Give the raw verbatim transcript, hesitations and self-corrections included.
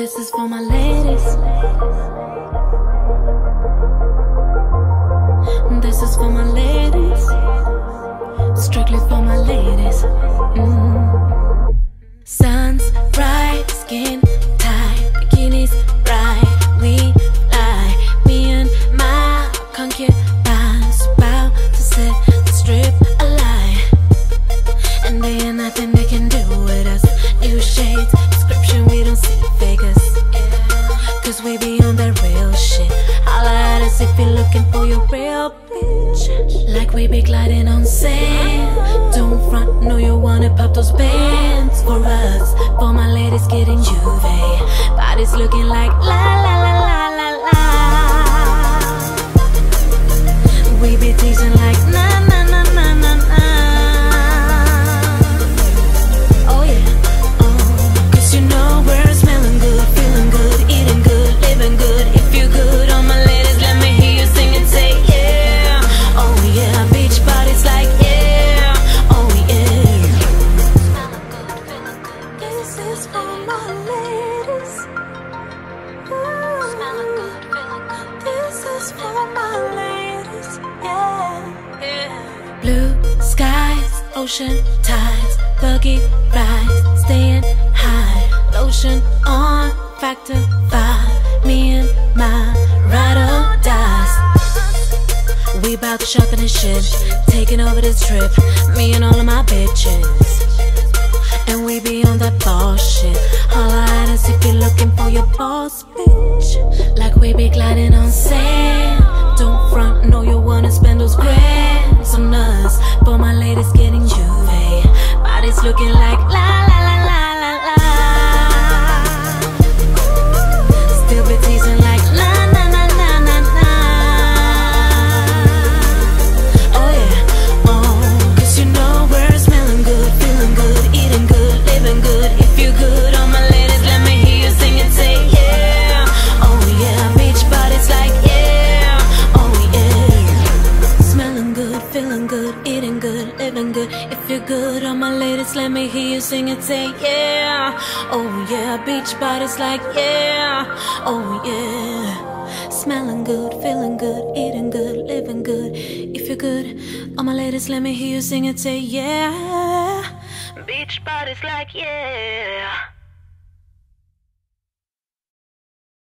This is for my ladies. This is for my ladies. Strictly for my ladies. Mm. Sun's bright, skin tight, bikinis bright. We lie. Me and my concubines about to set the strip alight, and they ain't nothing they can do with us. New shades, description, we don't see fakers, cause we be on that real shit. Holla at us if you're looking for your real bitch. Like we be gliding on sand. Don't front, know you wanna pop those bands. For us, for my ladies getting juve. Bodies looking like la la la la la la. We be teasing like na na na na na na. Ocean tides, buggy rides, staying high. Lotion on, factor five. Me and my ride or dies. We bout to shopping and shit, taking over this trip. Me and all of my bitches, and we be on that boss shit. Holla at us if you're looking for your boss, bitch. Like we be gliding on sand. Don't front, know you wanna spend those grands on us. But my lady's getting juve. Body's looking like la la la la la la. Still be teasing like la na na na na na. Oh yeah, oh. Cause you know we're smelling good, feeling good, eating good, living good. If you good, all my ladies, let me hear you sing and say yeah. Oh yeah, beach body's like yeah. Good. If you're good, all my ladies, let me hear you sing and say yeah. Oh yeah, beach body's like yeah. Oh yeah, smelling good, feeling good, eating good, living good. If you're good, all my ladies, let me hear you sing and say yeah. Beach body's like yeah.